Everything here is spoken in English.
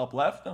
Top left?